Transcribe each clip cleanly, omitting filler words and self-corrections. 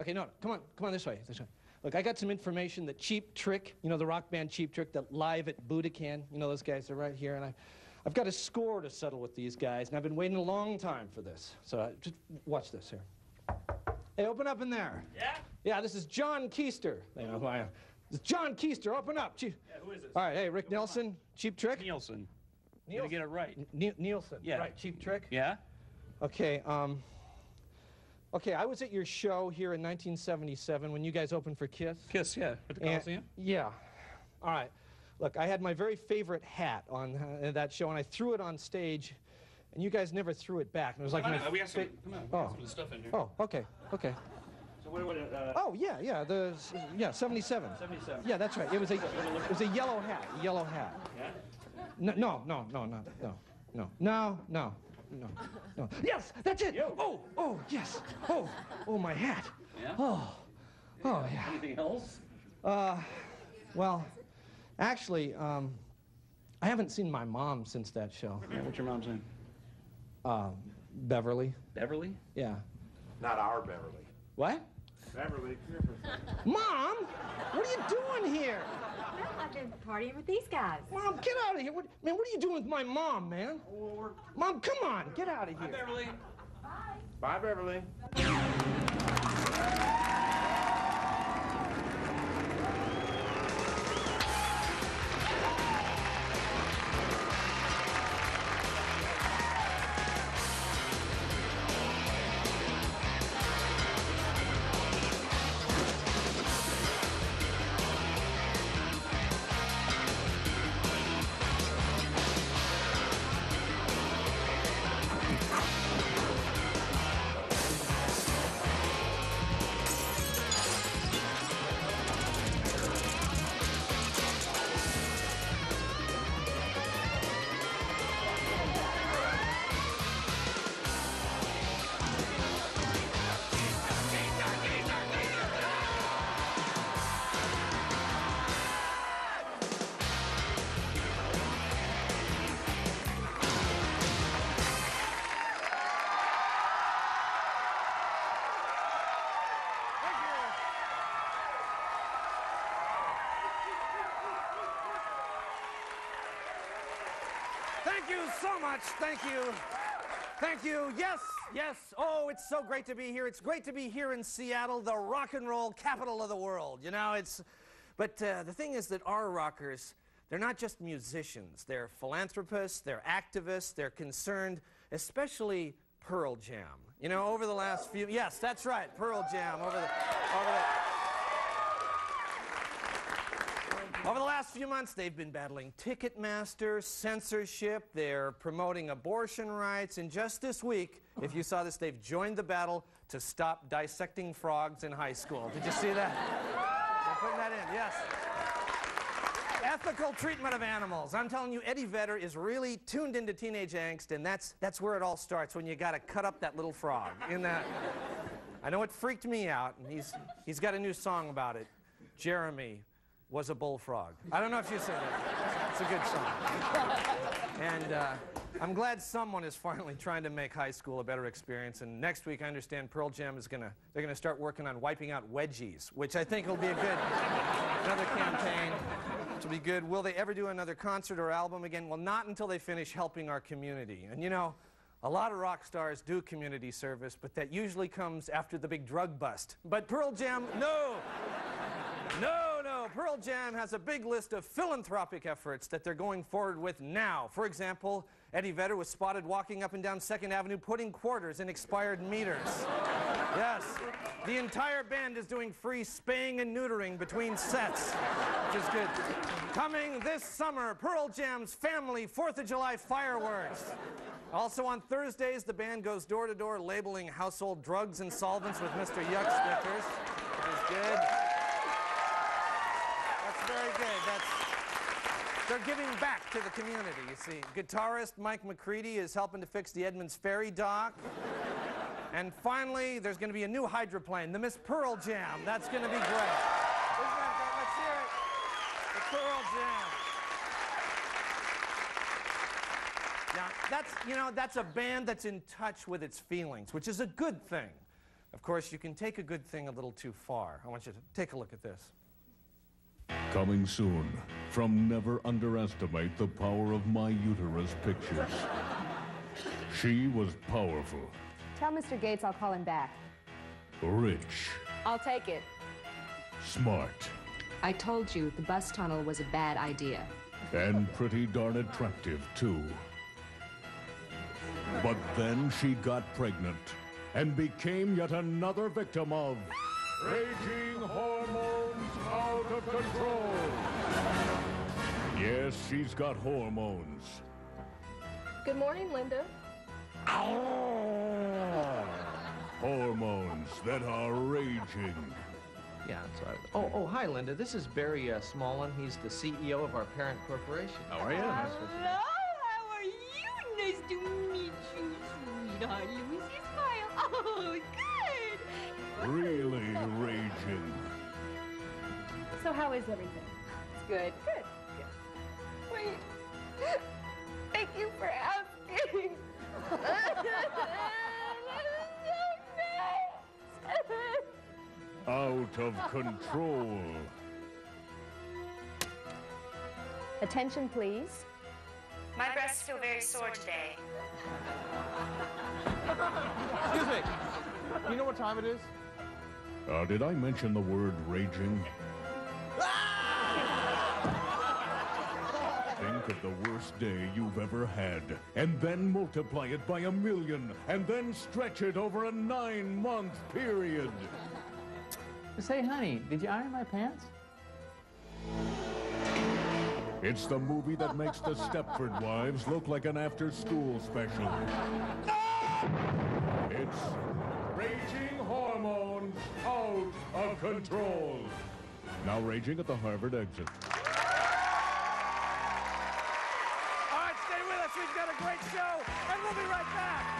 Okay, no, come on this way, Look, I got some information that Cheap Trick, you know, the rock band Cheap Trick, that Live at Budokan, you know, those guys are right here, and I've got a score to settle with these guys, and I've been waiting a long time for this. So just watch this here. Hey, open up in there. Yeah? Yeah, this is John Keister. They know who I am. This is John Keister, open up. Yeah, who is this? All right, hey, Rick Nielsen, Cheap Trick. Nielsen. Nielsen. Get it right. Nielsen, yeah. Right, Cheap Trick. Yeah? Okay, okay, I was at your show here in 1977 when you guys opened for Kiss. Kiss, yeah. At the Coliseum? Yeah. All right. Look, I had my very favorite hat on that show, and I threw it on stage, and you guys never threw it back. And it was like, we have some stuff in here. Oh, okay, okay. So what oh, yeah, yeah, the, yeah, 77. 77. Yeah, that's right. It was a yellow hat, yellow hat. Yeah? No. Yes, that's it. Yo. Oh, yes. Oh, my hat. Yeah? Oh, yeah. Anything else? Well, actually, I haven't seen my mom since that show. Yeah, what's your mom's name? Beverly. Beverly? Yeah. Not our Beverly. What? Beverly. Mom, what are you doing here? Well, I've been partying with these guys. Mom, get out of here. Man, what are you doing with my mom, man? Mom, come on. Get out of here. Bye, Beverly. Bye. Bye, Beverly. Thank you so much. Thank you. Thank you. Yes, yes. Oh, it's so great to be here. It's great to be here in Seattle, the rock and roll capital of the world. You know, it's... But the thing is that our rockers, they're not just musicians. They're philanthropists, they're activists, they're concerned, especially Pearl Jam. You know, over the last few... Yes, that's right, Pearl Jam. Over the last few months, they've been battling Ticketmaster, censorship, they're promoting abortion rights, and just this week, if you saw this, they've joined the battle to stop dissecting frogs in high school. Did you see that? They're putting that in, yes. Ethical treatment of animals. I'm telling you, Eddie Vedder is really tuned into teenage angst, and that's where it all starts, when you gotta cut up that little frog. I know it freaked me out, and he's got a new song about it, Jeremy was a bullfrog. I don't know if you said that. It's a good song. And I'm glad someone is finally trying to make high school a better experience. And next week, I understand Pearl Jam is they're gonna start working on wiping out wedgies, which I think will be a good another campaign. It'll be good. Will they ever do another concert or album again? Well, not until they finish helping our community. And you know, a lot of rock stars do community service, but that usually comes after the big drug bust. But Pearl Jam, no. No, Pearl Jam has a big list of philanthropic efforts that they're going forward with now. For example, Eddie Vedder was spotted walking up and down 2nd Avenue putting quarters in expired meters. Yes, the entire band is doing free spaying and neutering between sets, which is good. Coming this summer, Pearl Jam's Family 4th of July fireworks. Also on Thursdays, the band goes door to door labeling household drugs and solvents with Mr. Yuck stickers, which is good. Very good. They're giving back to the community, you see. Guitarist Mike McCready is helping to fix the Edmonds Ferry Dock. And finally, there's going to be a new hydroplane, the Miss Pearl Jam. That's going to be great. Isn't that great? Let's hear it. The Pearl Jam. Now, that's a band that's in touch with its feelings, which is a good thing. Of course, you can take a good thing a little too far. I want you to take a look at this. Coming soon, from Never Underestimate the Power of My Uterus Pictures. She was powerful. Tell Mr. Gates I'll call him back. Rich. I'll take it. Smart. I told you the bus tunnel was a bad idea. And pretty darn attractive, too. But then she got pregnant and became yet another victim of raging hormones out of control. Yes, she's got hormones. Good morning, Linda. Oh, hormones that are raging. Yeah, that's right. Oh, hi, Linda. This is Barry Smolin. He's the CEO of our parent corporation. How are you? Hello, how are you? Nice to meet you, sweetheart. Let me see a smile. Oh, good. Really raging. So how is everything? It's good. Good. Good. Wait. Thank you for asking. That is so nice. Out of control. Attention, please. My breasts feel very sore today. Excuse me. You know what time it is? Did I mention the word raging? Think of the worst day you've ever had, and then multiply it by 1,000,000, and then stretch it over a 9-month period. Say, honey, did you iron my pants? It's the movie that makes the Stepford Wives look like an after-school special. It's Raging Hormones Out of Control. Now raging at the Harvard exit. All right, stay with us. We've got a great show, and we'll be right back.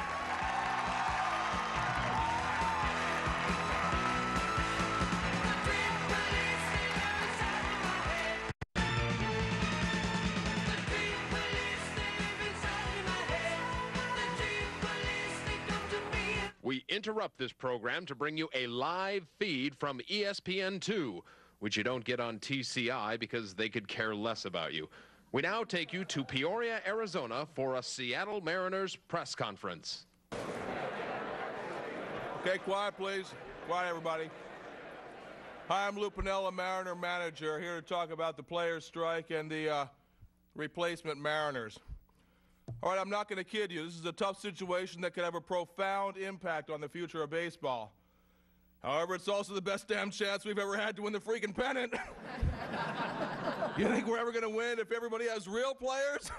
We interrupt this program to bring you a live feed from ESPN2, which you don't get on TCI because they could care less about you. We now take you to Peoria, Arizona for a Seattle Mariners press conference. Okay, quiet, please. Quiet, everybody. Hi, I'm Lou Piniella, Mariner manager, here to talk about the players' strike and the replacement Mariners. All right, I'm not going to kid you. This is a tough situation that could have a profound impact on the future of baseball. However, it's also the best damn chance we've ever had to win the freaking pennant. You think we're ever going to win if everybody has real players?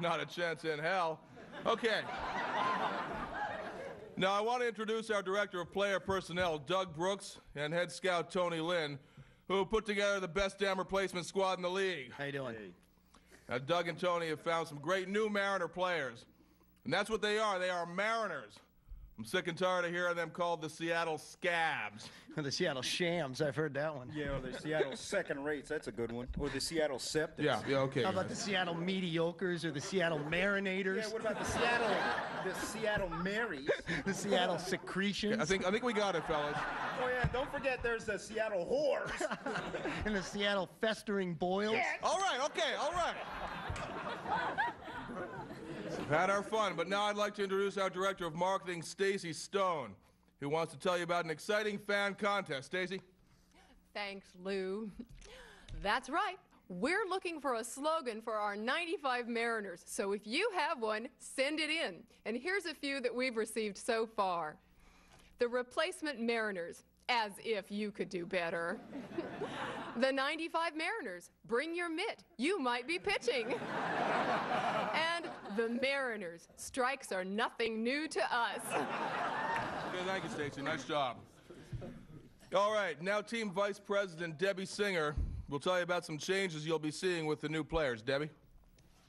Not a chance in hell. Okay. Now, I want to introduce our Director of Player Personnel, Doug Brooks, and Head Scout Tony Lynn, who put together the best damn replacement squad in the league. How you doing? Hey. Doug and Tony have found some great new Mariner players. And that's what they are. They are Mariners. I'm sick and tired of hearing them called the Seattle Scabs. The Seattle Shams. I've heard that one. Yeah, or the Seattle Second Rates. That's a good one. Or the Seattle Septics. Yeah, okay. How about the Seattle Mediocres or the Seattle Marinators? Yeah, what about the Seattle Marys? The Seattle Secretions? Yeah, I think we got it, fellas. Oh, yeah, don't forget there's the Seattle Whores. And the Seattle Festering Boils. Yeah. All right, okay, all right. Had our fun, but now I'd like to introduce our Director of Marketing, Stacy Stone, who wants to tell you about an exciting fan contest. Stacy? Thanks, Lou. That's right. We're looking for a slogan for our 95 Mariners, so if you have one, send it in. And here's a few that we've received so far. The Replacement Mariners, as if you could do better. The 95 Mariners, bring your mitt, you might be pitching. And the Mariners, strikes are nothing new to us. Okay, thank you, Stacy. Nice job. All right, now Team Vice President Debbie Singer will tell you about some changes you'll be seeing with the new players. Debbie?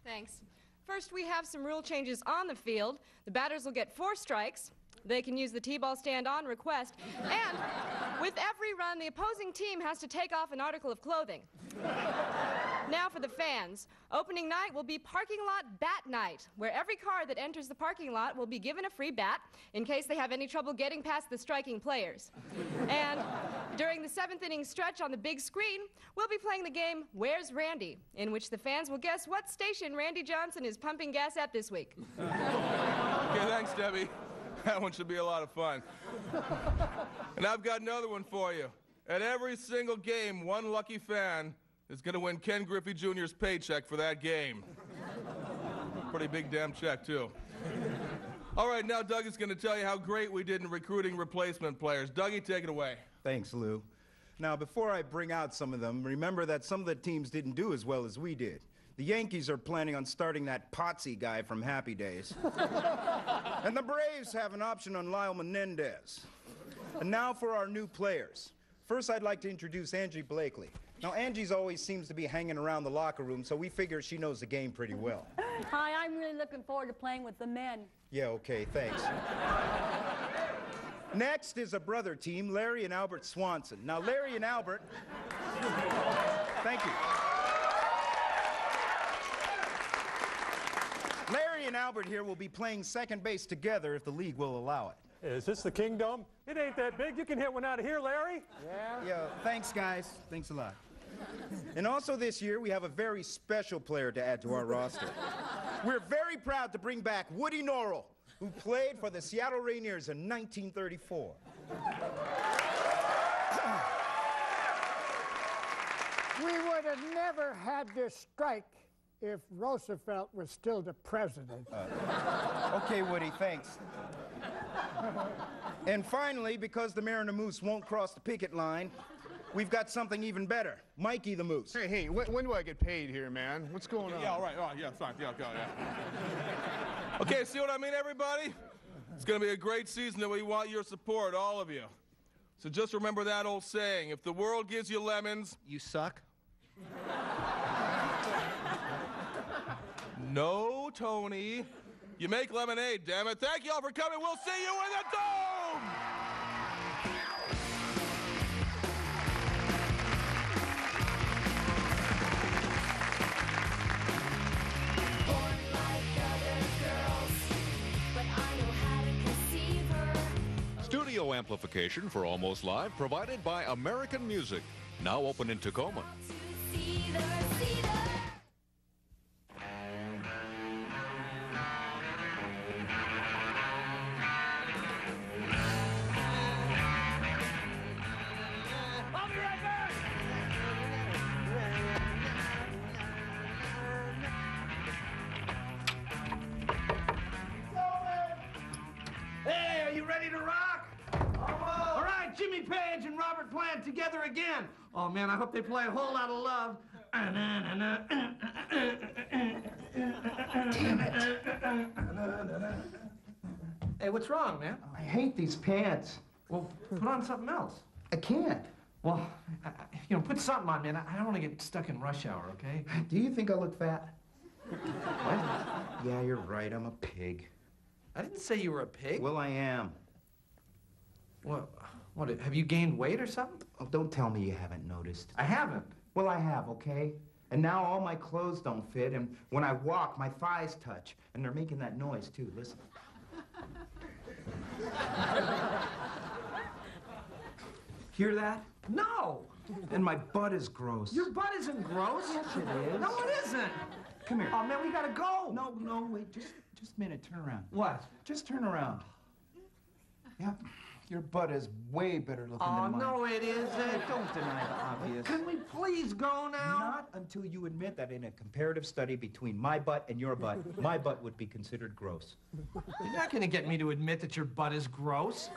Thanks. First, we have some rule changes on the field. The batters will get 4 strikes. They can use the T-ball stand on request. And with every run, the opposing team has to take off an article of clothing. Now for the fans. Opening night will be parking lot bat night, where every car that enters the parking lot will be given a free bat in case they have any trouble getting past the striking players. And during the seventh inning stretch on the big screen, we'll be playing the game Where's Randy, in which the fans will guess what station Randy Johnson is pumping gas at this week. Okay, thanks, Debbie. That one should be a lot of fun. And I've got another one for you. At every single game, one lucky fan is going to win Ken Griffey Jr.'s paycheck for that game. Pretty big damn check, too. All right, now Doug is going to tell you how great we did in recruiting replacement players. Dougie, take it away. Thanks, Lou. Now, before I bring out some of them, remember that some of the teams didn't do as well as we did. The Yankees are planning on starting that Potsy guy from Happy Days. And the Braves have an option on Lyle Menendez. And now for our new players. First, I'd like to introduce Angie Blakely. Now, Angie's always seems to be hanging around the locker room, so we figure she knows the game pretty well. Hi, I'm really looking forward to playing with the men. Yeah, okay, thanks. Next is a brother team, Larry and Albert Swanson. Now, Larry and Albert... Thank you. Larry and Albert here will be playing second base together if the league will allow it. Is this the kingdom? It ain't that big. You can hit one out of here, Larry. Yeah. Yeah, thanks, guys. Thanks a lot. And also this year, we have a very special player to add to our roster. We're very proud to bring back Woody Norrell, who played for the Seattle Mariners in 1934. We would have never had this strike if Roosevelt was still the president. Okay, Woody, thanks. And finally, because the Mariner Moose won't cross the picket line, we've got something even better. Mikey the Moose. Hey, hey, when do I get paid here, man? What's going on? Yeah, all right, fine. Yeah, go, yeah. Okay, see what I mean, everybody? It's going to be a great season, and we want your support, all of you. So just remember that old saying, if the world gives you lemons... You suck? No, Tony. You make lemonade, damn it. Thank you all for coming. We'll see you in the dome! Born like other girls, but I know how to conceive her. Studio amplification for Almost Live provided by American Music. Now open in Tacoma. Together again. Oh man, I hope they play A Whole Lot of Love. Damn it. Hey, what's wrong, man? I hate these pants. Well, put on something else. I can't. Well, you know, put something on, man. I don't want to get stuck in rush hour, okay? Do you think I look fat? What? Yeah, you're right. I'm a pig. I didn't say you were a pig. Well, I am. Well, what, have you gained weight or something? Oh, don't tell me you haven't noticed. I haven't. Well, I have, okay? And now all my clothes don't fit, and when I walk, my thighs touch. And they're making that noise, too. Listen. Hear that? No! And my butt is gross. Your butt isn't gross. Yes, it is. No, it isn't. Come here. Oh, man, we gotta go. No, no, wait. Just a minute. Turn around. What? Just turn around. Yeah. Your butt is way better looking than mine. Oh, no, it isn't. Don't deny the obvious. Can we please go now? Not until you admit that in a comparative study between my butt and your butt, my butt would be considered gross. You're not going to get me to admit that your butt is gross.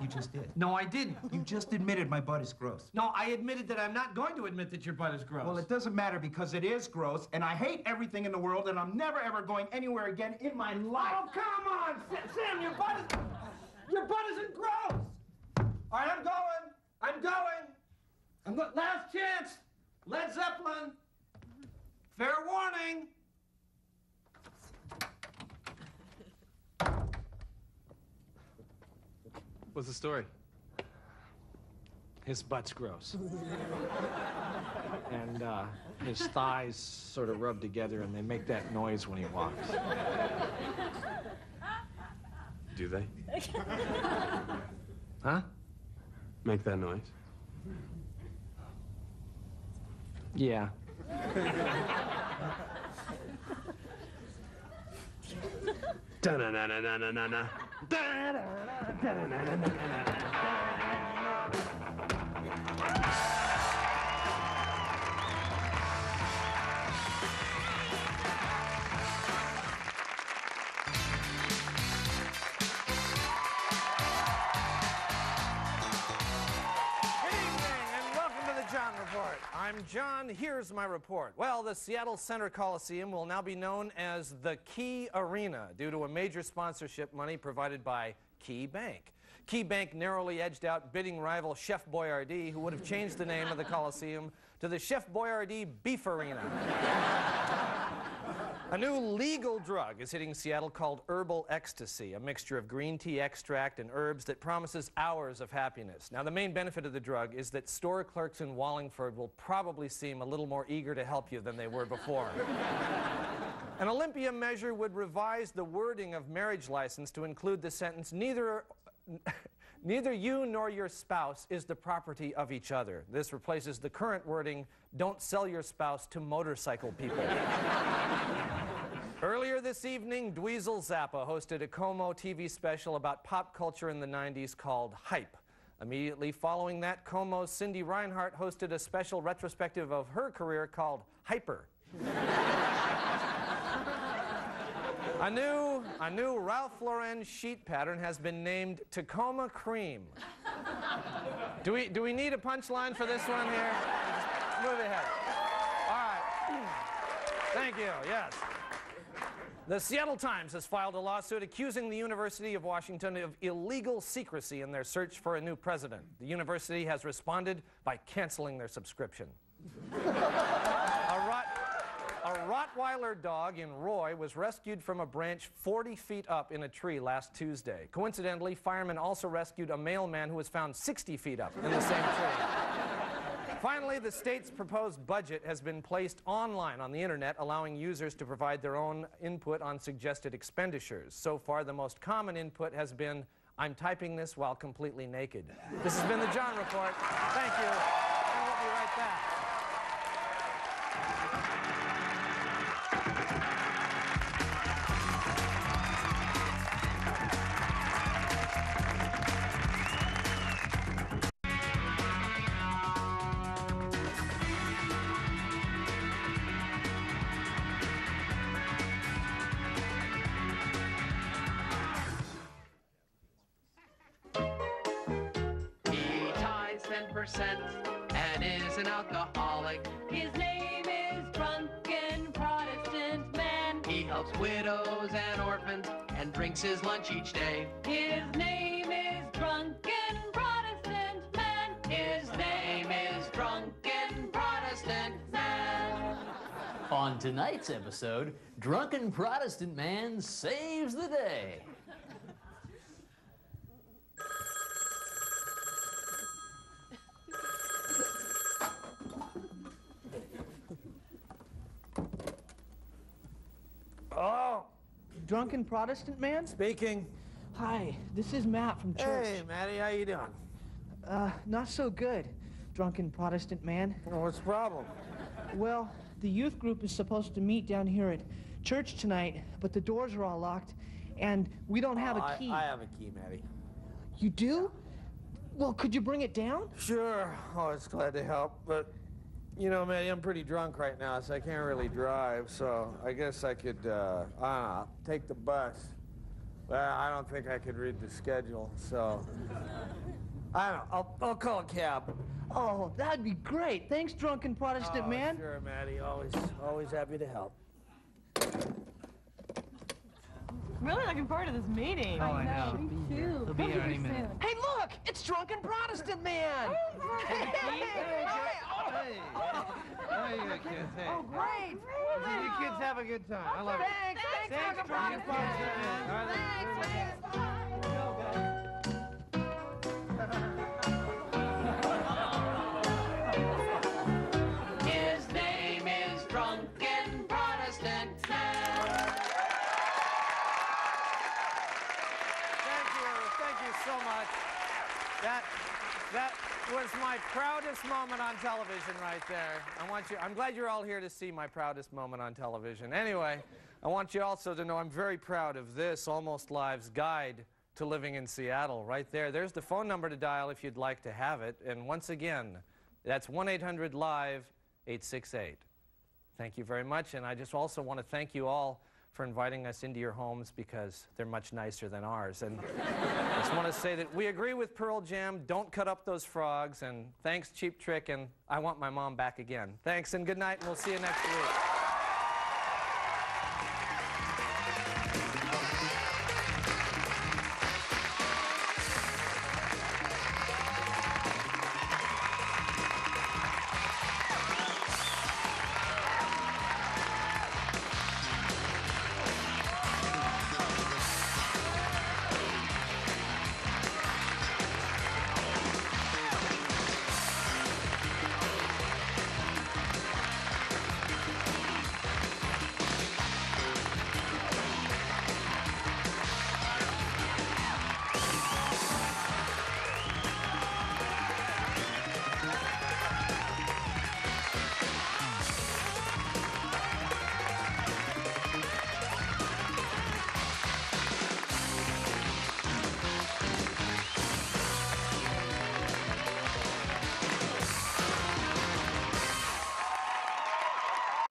You just did. No, I didn't. You just admitted my butt is gross. No, I admitted that I'm not going to admit that your butt is gross. Well, it doesn't matter because it is gross, and I hate everything in the world, and I'm never, ever going anywhere again in my life. Oh, come on, Sam, your butt is... Your butt isn't gross! All right, I'm going. I'm going. Last chance. Led Zeppelin. Fair warning. What's the story? His butt's gross. And his thighs sort of rub together and they make that noise when he walks. Do they? Huh? Make that noise? Yeah. Da-na-na-na-na-na-na-na. I'm John. Here's my report. Well, the Seattle Center Coliseum will now be known as the Key Arena due to a major sponsorship money provided by Key Bank. Key Bank narrowly edged out bidding rival Chef Boyardee, who would have changed the name of the Coliseum to the Chef Boyardee Beef Arena. A new legal drug is hitting Seattle called herbal ecstasy, a mixture of green tea extract and herbs that promises hours of happiness. Now, the main benefit of the drug is that store clerks in Wallingford will probably seem a little more eager to help you than they were before. An Olympia measure would revise the wording of marriage license to include the sentence, neither you nor your spouse is the property of each other. This replaces the current wording, don't sell your spouse to motorcycle people. Earlier this evening, Dweezil Zappa hosted a Como TV special about pop culture in the 90s called Hype. Immediately following that, Como's Cindy Reinhart hosted a special retrospective of her career called Hyper. A new Ralph Lauren sheet pattern has been named Tacoma Cream. Do we need a punchline for this one here? Just move ahead. All right. Thank you. Yes. The Seattle Times has filed a lawsuit accusing the University of Washington of illegal secrecy in their search for a new president. The university has responded by canceling their subscription. A Rottweiler dog in Roy was rescued from a branch 40 feet up in a tree last Tuesday. Coincidentally, firemen also rescued a mailman who was found 60 feet up in the same tree. Finally, the state's proposed budget has been placed online on the internet, allowing users to provide their own input on suggested expenditures. So far, the most common input has been, I'm typing this while completely naked. This has been the John Report. Thank you, and we'll be right back. And is an alcoholic. His name is Drunken Protestant Man. He helps widows and orphans and drinks his lunch each day. His name is Drunken Protestant Man. His name is Drunken Protestant Man. On tonight's episode, Drunken Protestant Man saves the day. Oh, Drunken Protestant Man? Speaking. Hi, this is Matt from church. Hey, Matty, how you doing? Not so good, Drunken Protestant Man. Well, what's the problem? Well, the youth group is supposed to meet down here at church tonight, but the doors are all locked, and we don't have a key. I have a key, Matty. You do? Well, could you bring it down? Sure. Oh, it's glad to help, but... You know, Matty, I'm pretty drunk right now, so I can't really drive, so I guess I could, take the bus. Well, I don't think I could read the schedule, so... I don't know. I'll call a cab. Oh, that'd be great. Thanks, Drunken Protestant Man. Sure, Matty. Always happy to help. Really looking forward to this meeting. Oh, I know. Me too. It'll be here any minute. Hey, look! It's Drunken Protestant Man! Hey, kids. Hey. Oh, great! You kids have a good time. I love it. Thanks, Drunken Protestant Man. Thanks. was my proudest moment on television right there. I'm glad you're all here to see my proudest moment on television. Anyway, I want you also to know I'm very proud of this Almost Live's guide to living in Seattle. Right there, there's the phone number to dial if you'd like to have it. And once again, that's 1-800-LIVE-868. Thank you very much. And I just also want to thank you all for inviting us into your homes, because they're much nicer than ours. And I just want to say that we agree with Pearl Jam, don't cut up those frogs, and thanks Cheap Trick, and I want my mom back again. Thanks and good night, and we'll see you next week.